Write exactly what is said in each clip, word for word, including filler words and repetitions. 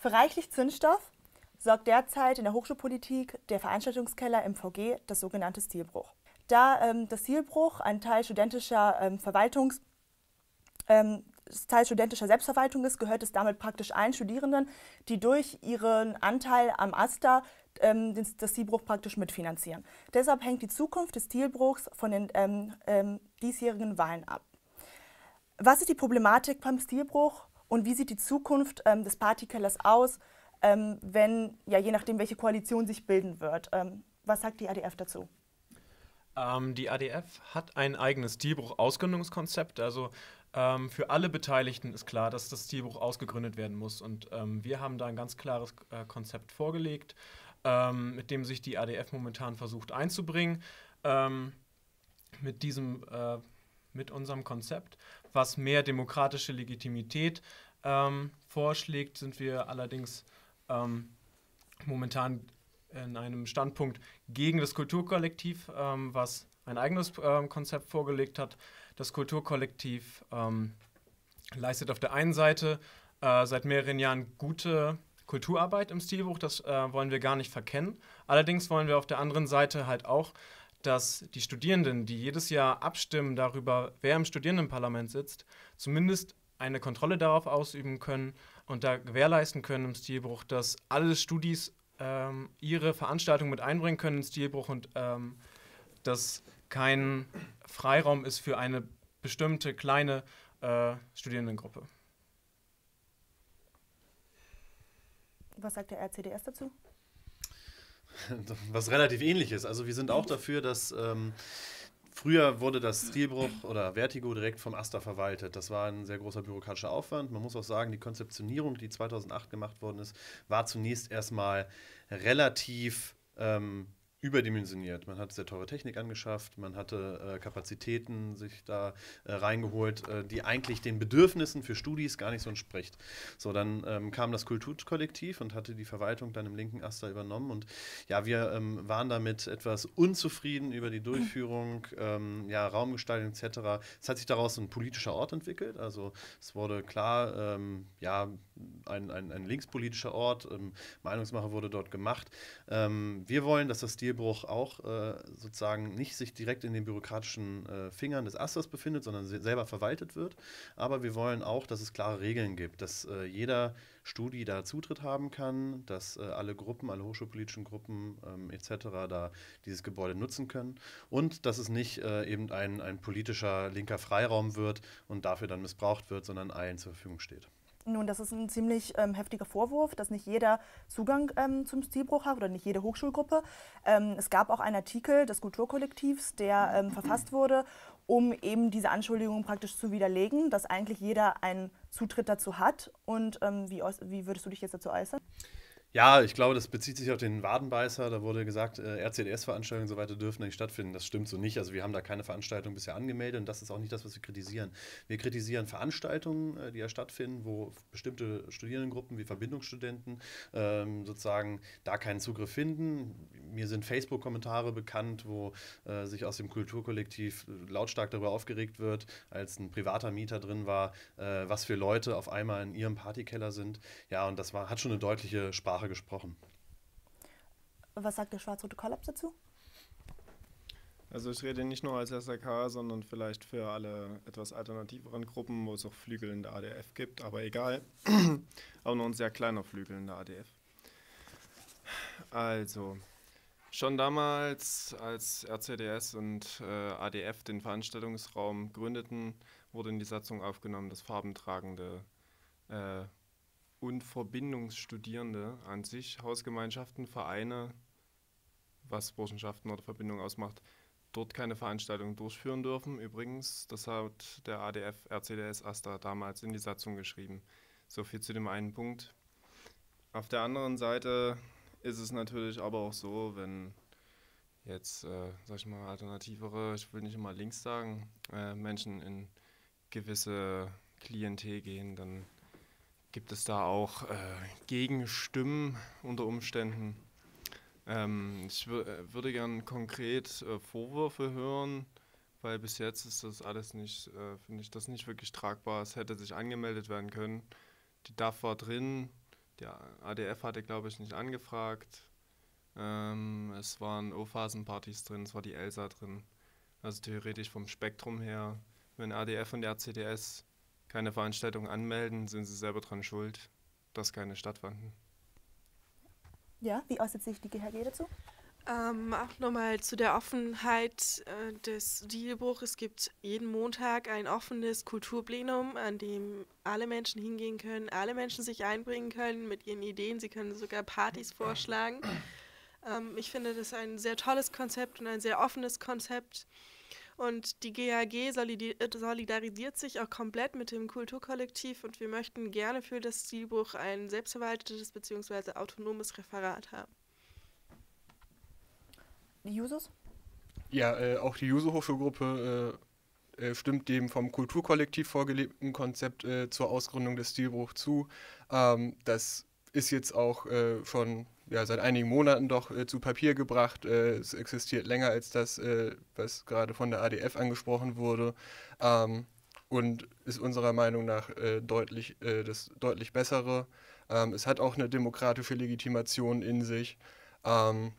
Für reichlich Zündstoff sorgt derzeit in der Hochschulpolitik der Veranstaltungskeller M V G, das sogenannte Stilbrvch. Da ähm, das Stilbrvch ein Teil studentischer, ähm, Verwaltungs, ähm, Teil studentischer Selbstverwaltung ist, gehört es damit praktisch allen Studierenden, die durch ihren Anteil am ASTA ähm, das Stilbrvch praktisch mitfinanzieren. Deshalb hängt die Zukunft des Stilbrvchs von den ähm, ähm, diesjährigen Wahlen ab. Was ist die Problematik beim Stilbrvch und wie sieht die Zukunft ähm, des Partykellers aus, ähm, wenn, ja, je nachdem, welche Koalition sich bilden wird? Ähm, was sagt die A D F dazu? Ähm, die A D F hat ein eigenes Stilbrvch-Ausgründungskonzept. Also ähm, für alle Beteiligten ist klar, dass das Stilbrvch ausgegründet werden muss. Und ähm, wir haben da ein ganz klares äh, Konzept vorgelegt, ähm, mit dem sich die A D F momentan versucht einzubringen. Ähm, mit diesem äh, mit unserem Konzept, was mehr demokratische Legitimität ähm, vorschlägt, sind wir allerdings ähm, momentan in einem Standpunkt gegen das Kulturkollektiv, ähm, was ein eigenes ähm, Konzept vorgelegt hat. Das Kulturkollektiv ähm, leistet auf der einen Seite äh, seit mehreren Jahren gute Kulturarbeit im Stilbrvch, das äh, wollen wir gar nicht verkennen. Allerdings wollen wir auf der anderen Seite halt auch, dass die Studierenden, die jedes Jahr abstimmen darüber, wer im Studierendenparlament sitzt, zumindest eine Kontrolle darauf ausüben können und da gewährleisten können im Stilbrvch, dass alle Studis ähm, ihre Veranstaltung mit einbringen können im Stilbrvch und ähm, dass kein Freiraum ist für eine bestimmte kleine äh, Studierendengruppe. Was sagt der R C D S dazu? Was relativ ähnlich ist. Also wir sind auch dafür, dass ähm, früher wurde das Stilbrvch oder Vertigo direkt vom ASTA verwaltet. Das war ein sehr großer bürokratischer Aufwand. Man muss auch sagen, die Konzeptionierung, die zweitausendacht gemacht worden ist, war zunächst erstmal relativ ähm, überdimensioniert. Man hat sehr teure Technik angeschafft, man hatte äh, Kapazitäten sich da äh, reingeholt, äh, die eigentlich den Bedürfnissen für Studis gar nicht so entspricht. So, dann ähm, kam das Kulturkollektiv und hatte die Verwaltung dann im linken ASTA übernommen und ja, wir ähm, waren damit etwas unzufrieden über die Durchführung, ähm, ja, Raumgestaltung et cetera. Es hat sich daraus ein politischer Ort entwickelt, also es wurde klar, ähm, ja, ein, ein, ein linkspolitischer Ort, ähm, Meinungsmache wurde dort gemacht. Ähm, wir wollen, dass das Stil auch äh, sozusagen nicht sich direkt in den bürokratischen äh, Fingern des AStA befindet, sondern selber verwaltet wird. Aber wir wollen auch, dass es klare Regeln gibt, dass äh, jeder Studi da Zutritt haben kann, dass äh, alle Gruppen, alle hochschulpolitischen Gruppen ähm, et cetera da dieses Gebäude nutzen können und dass es nicht äh, eben ein, ein politischer linker Freiraum wird und dafür dann missbraucht wird, sondern allen zur Verfügung steht. Nun, das ist ein ziemlich ähm, heftiger Vorwurf, dass nicht jeder Zugang ähm, zum Stilbrvch hat oder nicht jede Hochschulgruppe. Ähm, es gab auch einen Artikel des Kulturkollektivs, der ähm, verfasst wurde, um eben diese Anschuldigungen praktisch zu widerlegen, dass eigentlich jeder einen Zutritt dazu hat. Und ähm, wie, wie würdest du dich jetzt dazu äußern? Ja, ich glaube, das bezieht sich auf den Wadenbeißer. Da wurde gesagt, äh, R C D S-Veranstaltungen und so weiter dürfen nicht stattfinden. Das stimmt so nicht. Also wir haben da keine Veranstaltung bisher angemeldet und das ist auch nicht das, was wir kritisieren. Wir kritisieren Veranstaltungen, äh, die ja stattfinden, wo bestimmte Studierendengruppen wie Verbindungsstudenten ähm, sozusagen da keinen Zugriff finden. Mir sind Facebook-Kommentare bekannt, wo äh, sich aus dem Kulturkollektiv lautstark darüber aufgeregt wird, als ein privater Mieter drin war, äh, was für Leute auf einmal in ihrem Partykeller sind. Ja, und das war, hat schon eine deutliche Sprache gesprochen. Was sagt der schwarz-rote Kollaps dazu? Also ich rede nicht nur als S R K, sondern vielleicht für alle etwas alternativeren Gruppen, wo es auch Flügel in der A D F gibt, aber egal, auch nur ein sehr kleiner Flügel in der A D F. Also, schon damals, als R C D S und äh, A D F den Veranstaltungsraum gründeten, wurde in die Satzung aufgenommen, dass farbentragende äh, und Verbindungsstudierende an sich, Hausgemeinschaften, Vereine, was Burschenschaften oder Verbindungen ausmacht, dort keine Veranstaltungen durchführen dürfen. Übrigens, das hat der A D F, R C D S, ASTA damals in die Satzung geschrieben. So viel zu dem einen Punkt. Auf der anderen Seite ist es natürlich aber auch so, wenn jetzt, äh, sag ich mal, alternativere, ich will nicht immer links sagen, äh, Menschen in gewisse Klientel gehen, dann gibt es da auch äh, Gegenstimmen unter Umständen. Ähm, ich würde gern konkret äh, Vorwürfe hören, weil bis jetzt ist das alles nicht, äh, finde ich das nicht wirklich tragbar. Es hätte sich angemeldet werden können. Die D A F war drin, Der A D F hatte, glaube ich, nicht angefragt. Ähm, es waren O-Phasenpartys drin, es war die ELSA drin. Also theoretisch vom Spektrum her, wenn A D F und der R C D S keine Veranstaltung anmelden, sind sie selber dran schuld, dass keine stattfanden. Ja, wie äußert sich die G H G dazu? Ähm, auch nochmal zu der Offenheit äh, des Dealbruchs. Es gibt jeden Montag ein offenes Kulturplenum, an dem alle Menschen hingehen können, alle Menschen sich einbringen können mit ihren Ideen. Sie können sogar Partys vorschlagen. Ähm, ich finde das ein sehr tolles Konzept und ein sehr offenes Konzept. Und die G H G solidarisiert sich auch komplett mit dem Kulturkollektiv und wir möchten gerne für das Stilbrvch ein selbstverwaltetes bzw. autonomes Referat haben. Die Jusos? Ja, äh, auch die Juso-Hochschulgruppe äh, äh, stimmt dem vom Kulturkollektiv vorgelebten Konzept äh, zur Ausgründung des Stilbrvch zu. Ähm, das ist jetzt auch äh, schon ja, seit einigen Monaten doch äh, zu Papier gebracht. Äh, es existiert länger als das, äh, was gerade von der A D F angesprochen wurde, ähm, und ist unserer Meinung nach äh, deutlich, äh, das deutlich Bessere. Ähm, es hat auch eine demokratische Legitimation in sich. Ähm,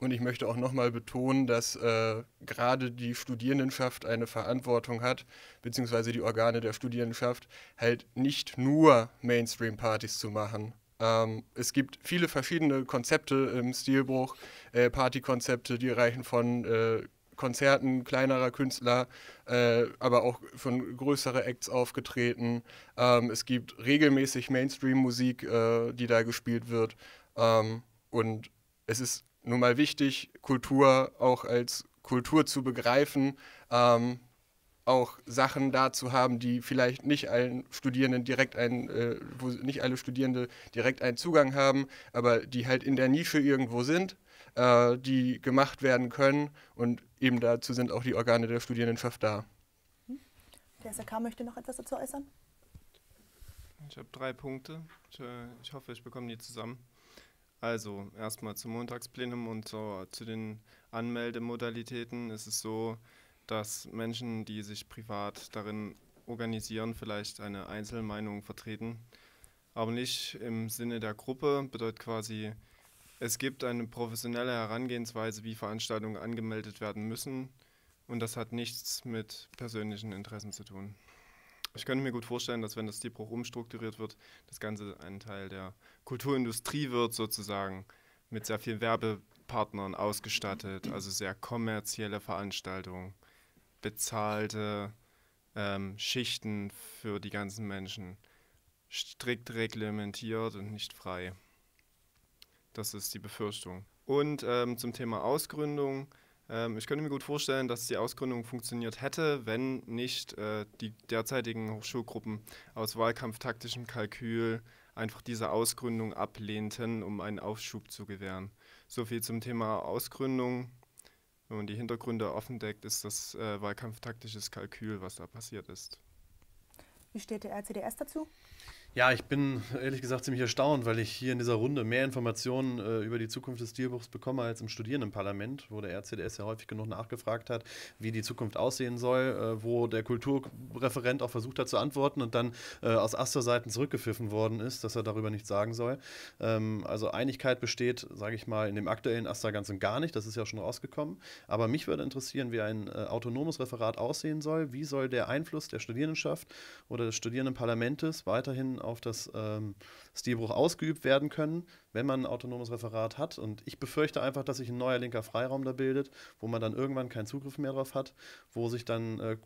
und ich möchte auch nochmal betonen, dass äh, gerade die Studierendenschaft eine Verantwortung hat, beziehungsweise die Organe der Studierendenschaft, halt nicht nur Mainstream-Partys zu machen. Ähm, es gibt viele verschiedene Konzepte im Stilbrvch, äh, Partykonzepte, die reichen von äh, Konzerten kleinerer Künstler, äh, aber auch von größeren Acts aufgetreten. Ähm, es gibt regelmäßig Mainstream-Musik, äh, die da gespielt wird. Ähm, und es ist nun mal wichtig, Kultur auch als Kultur zu begreifen, ähm, auch Sachen da zu haben, die vielleicht nicht allen Studierenden direkt einen, äh, wo nicht alle Studierende direkt einen Zugang haben, aber die halt in der Nische irgendwo sind, äh, die gemacht werden können, und eben dazu sind auch die Organe der Studierendenschaft da. Der S R K möchte noch etwas dazu äußern? Ich habe drei Punkte. Ich, äh, ich hoffe, ich bekomme die zusammen. Also erstmal zum Montagsplenum und so, zu den Anmeldemodalitäten ist es so, dass Menschen, die sich privat darin organisieren, vielleicht eine Einzelmeinung vertreten, aber nicht im Sinne der Gruppe. Bedeutet quasi, es gibt eine professionelle Herangehensweise, wie Veranstaltungen angemeldet werden müssen, und das hat nichts mit persönlichen Interessen zu tun. Ich könnte mir gut vorstellen, dass wenn das Stilbrvch umstrukturiert wird, das Ganze ein Teil der Kulturindustrie wird sozusagen, mit sehr vielen Werbepartnern ausgestattet, also sehr kommerzielle Veranstaltungen, bezahlte ähm, Schichten für die ganzen Menschen, strikt reglementiert und nicht frei. Das ist die Befürchtung. Und ähm, zum Thema Ausgründung. Ich könnte mir gut vorstellen, dass die Ausgründung funktioniert hätte, wenn nicht äh, die derzeitigen Hochschulgruppen aus wahlkampftaktischem Kalkül einfach diese Ausgründung ablehnten, um einen Aufschub zu gewähren. So viel zum Thema Ausgründung. Wenn man die Hintergründe offen deckt, ist das äh, wahlkampftaktisches Kalkül, was da passiert ist. Wie steht der R C D S dazu? Ja, ich bin ehrlich gesagt ziemlich erstaunt, weil ich hier in dieser Runde mehr Informationen äh, über die Zukunft des Stilbrvchs bekomme als im Studierendenparlament, wo der R C D S ja häufig genug nachgefragt hat, wie die Zukunft aussehen soll, äh, wo der Kulturreferent auch versucht hat zu antworten und dann äh, aus ASTA-Seiten zurückgepfiffen worden ist, dass er darüber nichts sagen soll. Ähm, also Einigkeit besteht, sage ich mal, in dem aktuellen ASTA ganz und gar nicht, das ist ja schon rausgekommen. Aber mich würde interessieren, wie ein äh, autonomes Referat aussehen soll, wie soll der Einfluss der Studierendenschaft oder des Studierendenparlamentes weiterhin auf das ähm, Stilbrvch ausgeübt werden können, wenn man ein autonomes Referat hat. Und ich befürchte einfach, dass sich ein neuer linker Freiraum da bildet, wo man dann irgendwann keinen Zugriff mehr drauf hat, wo sich dann äh,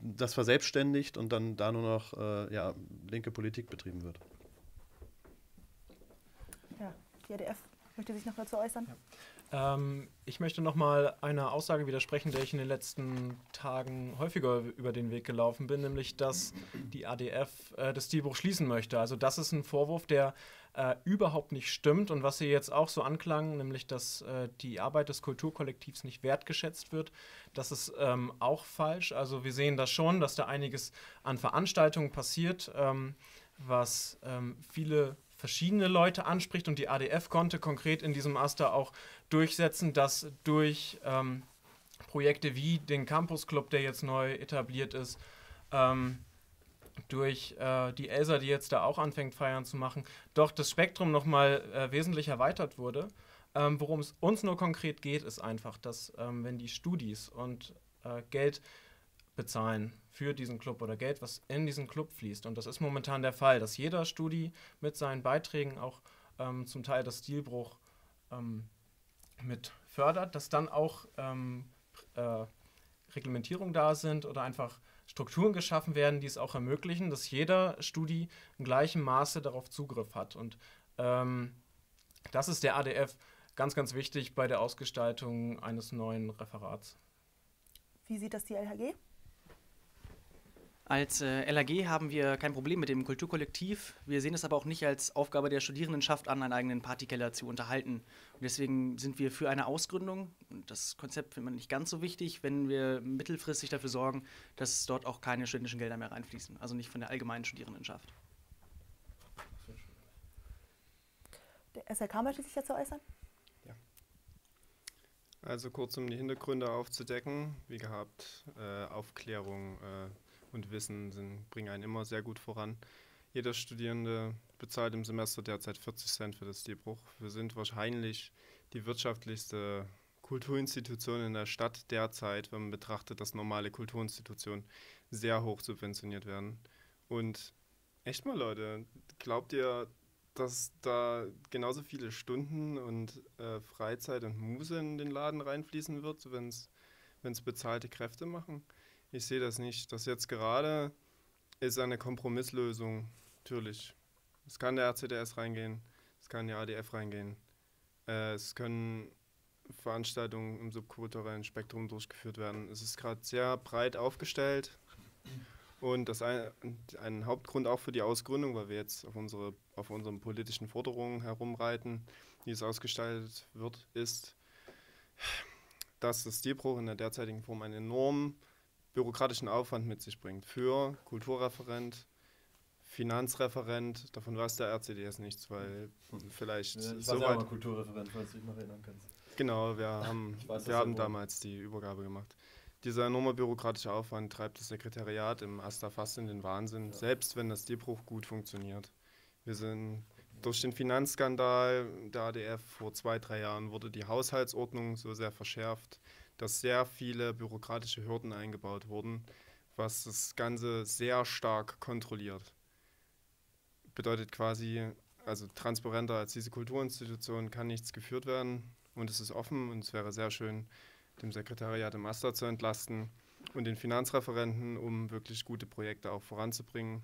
das verselbstständigt und dann da nur noch äh, ja, linke Politik betrieben wird. Ja, die A D F möchte sich noch dazu äußern. Ja. Ähm, ich möchte nochmal einer Aussage widersprechen, der ich in den letzten Tagen häufiger über den Weg gelaufen bin, nämlich, dass die A D F äh, das Stilbrvch schließen möchte. Also das ist ein Vorwurf, der äh, überhaupt nicht stimmt, und was hier jetzt auch so anklang, nämlich, dass äh, die Arbeit des Kulturkollektivs nicht wertgeschätzt wird, das ist ähm, auch falsch. Also wir sehen das schon, dass da einiges an Veranstaltungen passiert, ähm, was ähm, viele verschiedene Leute anspricht, und die A D F konnte konkret in diesem ASTA auch durchsetzen, dass durch ähm, Projekte wie den Campus Club, der jetzt neu etabliert ist, ähm, durch äh, die ELSA, die jetzt da auch anfängt, Feiern zu machen, doch das Spektrum nochmal äh, wesentlich erweitert wurde. Ähm, worum es uns nur konkret geht, ist einfach, dass ähm, wenn die Studis und äh, Geld bezahlen für diesen Club oder Geld, was in diesen Club fließt, und das ist momentan der Fall, dass jeder Studi mit seinen Beiträgen auch ähm, zum Teil das Stilbrvch ähm, mit fördert, dass dann auch ähm, äh, Reglementierung da sind oder einfach Strukturen geschaffen werden, die es auch ermöglichen, dass jeder Studi im gleichen Maße darauf Zugriff hat. Und ähm, das ist der A D F ganz, ganz wichtig bei der Ausgestaltung eines neuen Referats. Wie sieht das die L H G? Als äh, L A G haben wir kein Problem mit dem Kulturkollektiv. Wir sehen es aber auch nicht als Aufgabe der Studierendenschaft an, einen eigenen Partykeller zu unterhalten. Und deswegen sind wir für eine Ausgründung. Und das Konzept findet man nicht ganz so wichtig, wenn wir mittelfristig dafür sorgen, dass dort auch keine studentischen Gelder mehr reinfließen. Also nicht von der allgemeinen Studierendenschaft. Der S R K möchte sich dazu äußern? Ja. Also kurz, um die Hintergründe aufzudecken. Wie gehabt, äh, Aufklärung äh, und Wissen sind, bringen einen immer sehr gut voran. Jeder Studierende bezahlt im Semester derzeit vierzig Cent für das Stilbrvch. Wir sind wahrscheinlich die wirtschaftlichste Kulturinstitution in der Stadt derzeit, wenn man betrachtet, dass normale Kulturinstitutionen sehr hoch subventioniert werden. Und echt mal, Leute, glaubt ihr, dass da genauso viele Stunden und äh, Freizeit und Muße in den Laden reinfließen wird, wenn es bezahlte Kräfte machen? Ich sehe das nicht. Das jetzt gerade ist eine Kompromisslösung, natürlich. Es kann der R C D S reingehen, es kann der A D F reingehen, äh, es können Veranstaltungen im subkulturellen Spektrum durchgeführt werden. Es ist gerade sehr breit aufgestellt und das ein, ein Hauptgrund auch für die Ausgründung, weil wir jetzt auf unsere auf unseren politischen Forderungen herumreiten, wie es ausgestaltet wird, ist, dass das Stilbrvch in der derzeitigen Form einen enormen bürokratischen Aufwand mit sich bringt für Kulturreferent, Finanzreferent, davon weiß der R C D S nichts, weil hm. vielleicht ja, ich war selber mal Kulturreferent, falls du dich noch erinnern kannst. Genau, wir haben, weiß, wir haben damals die Übergabe gemacht. Dieser enorme bürokratische Aufwand treibt das Sekretariat im ASTA fast in den Wahnsinn, ja. Selbst wenn das Stilbrvch gut funktioniert. Wir sind durch den Finanzskandal der A D F vor zwei, drei Jahren wurde die Haushaltsordnung so sehr verschärft, dass sehr viele bürokratische Hürden eingebaut wurden, was das Ganze sehr stark kontrolliert. Bedeutet quasi, also transparenter als diese Kulturinstitution kann nichts geführt werden und es ist offen und es wäre sehr schön, dem Sekretariat im ASTA zu entlasten und den Finanzreferenten, um wirklich gute Projekte auch voranzubringen.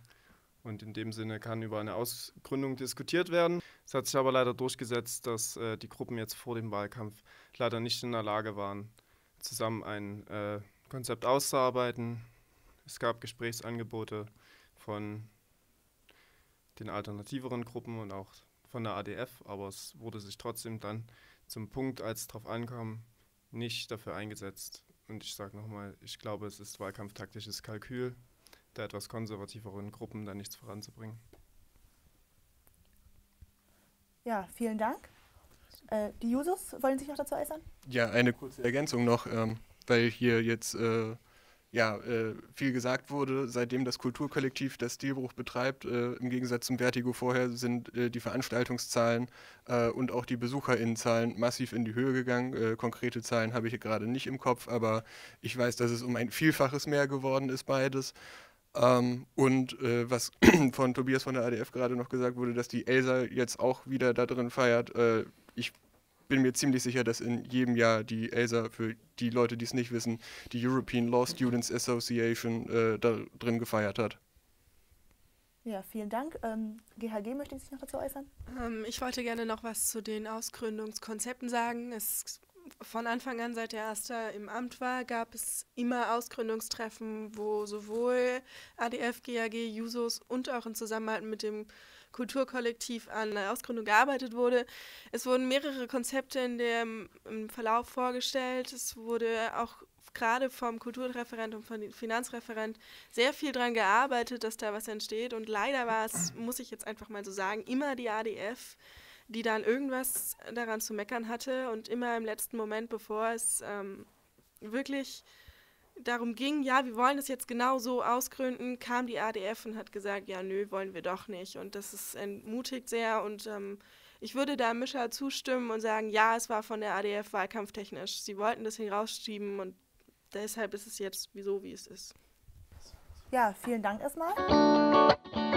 Und in dem Sinne kann über eine Ausgründung diskutiert werden. Es hat sich aber leider durchgesetzt, dass äh, die Gruppen jetzt vor dem Wahlkampf leider nicht in der Lage waren, zusammen ein äh, Konzept auszuarbeiten. Es gab Gesprächsangebote von den alternativeren Gruppen und auch von der A D F, aber es wurde sich trotzdem dann zum Punkt, als es drauf ankam, nicht dafür eingesetzt. Und ich sage nochmal, ich glaube, es ist wahlkampftaktisches Kalkül, der etwas konservativeren Gruppen da nichts voranzubringen. Ja, vielen Dank. Äh, die Jusos wollen sich noch dazu äußern? Ja, eine kurze Ergänzung noch, ähm, weil hier jetzt äh, ja, äh, viel gesagt wurde. Seitdem das Kulturkollektiv das Stilbrvch betreibt, äh, im Gegensatz zum Vertigo vorher, sind äh, die Veranstaltungszahlen äh, und auch die BesucherInnenzahlen massiv in die Höhe gegangen. Äh, konkrete Zahlen habe ich hier gerade nicht im Kopf, aber ich weiß, dass es um ein Vielfaches mehr geworden ist, beides. Ähm, und äh, was von Tobias von der A D F gerade noch gesagt wurde, dass die ELSA jetzt auch wieder da drin feiert. Äh, ich bin mir ziemlich sicher, dass in jedem Jahr die ELSA, für die Leute, die es nicht wissen, die European Law Students Association äh, da drin gefeiert hat. Ja, vielen Dank. Ähm, G H G möchte sich noch dazu äußern? Ähm, ich wollte gerne noch was zu den Ausgründungskonzepten sagen. Es Von Anfang an, seit der ASTA im Amt war, gab es immer Ausgründungstreffen, wo sowohl A D F, G H G, Jusos und auch in Zusammenhalt mit dem Kulturkollektiv an der Ausgründung gearbeitet wurde. Es wurden mehrere Konzepte in dem, im Verlauf vorgestellt. Es wurde auch gerade vom Kulturreferent und vom Finanzreferent sehr viel daran gearbeitet, dass da was entsteht. Und leider war es, muss ich jetzt einfach mal so sagen, immer die A D F, die dann irgendwas daran zu meckern hatte und immer im letzten Moment, bevor es ähm, wirklich darum ging, ja, wir wollen das jetzt genau so ausgründen, kam die A D F und hat gesagt, ja, nö, wollen wir doch nicht. Und das ist entmutigt sehr und ähm, ich würde da Mischa zustimmen und sagen, ja, es war von der A D F wahlkampftechnisch. Sie wollten das hier rausschieben und deshalb ist es jetzt wieso, wie es ist. Ja, vielen Dank erstmal.